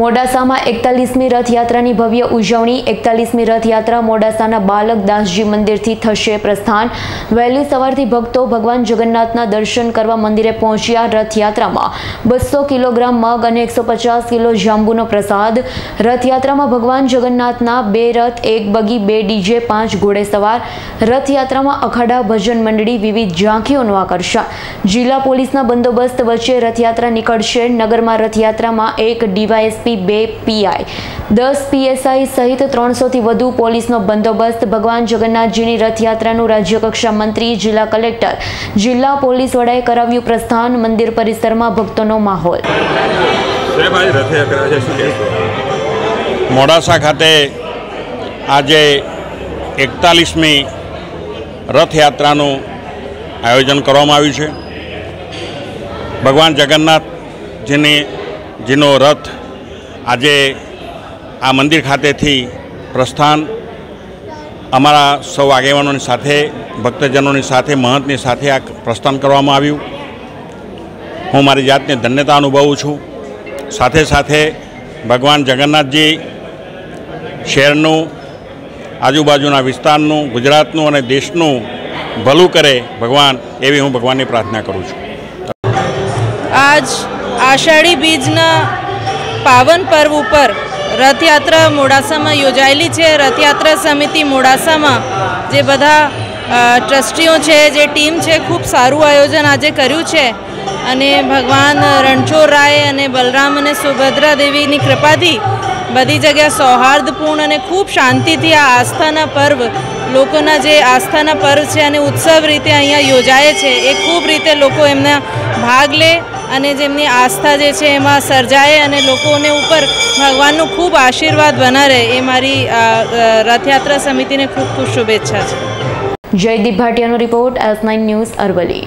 मोड़सामा 41મી રથયાત્રાની ભવ્ય ઉજવણી 41મી રથયાત્રા મોડાસાના બાલક દાસ જી મંદિરથી થશે પ્રસ્થાન। વહેલી સવારથી ભક્તો ભગવાન જગન્નાથના દર્શન કરવા મંદિરે પહોંચ્યા। રથયાત્રામાં 200 કિલોગ્રામ મગ અને 150 કિલો જાંબુનો પ્રસાદ। રથયાત્રામાં ભગવાન જગન્નાથના બે રથ, એક બગી, બે ડીજે, 5 ઘોડેસવાર। રથયાત્રામાં અખાડા, ભજન મંડળી, વિવિધ ઝાંખીઓનું આકર્ષણ। જિલ્લા પોલીસના બંદોબસ્ત વચ્ચે રથયાત્રા નીકળશે। નગરમાં રથયાત્રામાં 1 ડીવાય एसपी, 2 पीआई, 10 पीएसआई सहित 300 થી વધુ પોલીસનો બંદોબસ્ત। ભગવાન જગન્નાથજીની રથયાત્રાનું રાજ્યકક્ષા મંત્રી, જિલ્લા કલેક્ટર, જિલ્લા પોલીસ વડાએ કરાવ્યું પ્રસ્થાન। મંદિર પરિસરમાં ભક્તોનો માહોલ। મોડાસા ખાતે આજે 41મી રથયાત્રાનું આયોજન કરવામાં આવ્યું છે। ભગવાન જગન્નાથજીનો રથ આજે આ મંદિર ખાતેથી પ્રસ્થાન અમારા સૌ આગેવાનોની સાથે, ભક્તજનોની સાથે, મહંતની સાથે આ પ્રસ્થાન કરવામાં આવ્યું। હું મારી જાતને ધન્યતા અનુભવું છું। સાથે સાથે ભગવાન જગન્નાથજી શહેરનું, આજુબાજુના વિસ્તારનું, ગુજરાતનું અને દેશનું ભલું કરે ભગવાન, એવી હું ભગવાનની પ્રાર્થના કરું છું। આજ આષાઢી બીજના पावन पर्व पर रथयात्रा मोड़सा में योजायेली है। रथयात्रा समिति मोड़सा में जे बधा ट्रस्टीओ है, जे टीम है, खूब सारू आयोजन आज करू है। अने भगवान रणछोड़राय अने बलराम अने सुभद्रा देवी नी कृपा थी बधी जगह सौहार्दपूर्ण अने खूब शांति थी आ आस्थाना पर्व, लोकोना जे आस्थाना पर्व है अने उत्सव रीते अहींया योजाय छे। ए खूब रीते लोको एमना भाग ले अने जेमनी आस्था जे छे एमां सर्जाए अने लोकोने उपर भगवाननो खूब आशीर्वाद बना रहे। ए मारी रथयात्रा समिति ने खूब खूब शुभेच्छा छे। जयदीप भाटिया नो रिपोर्ट S9 न्यूज़ अरवली।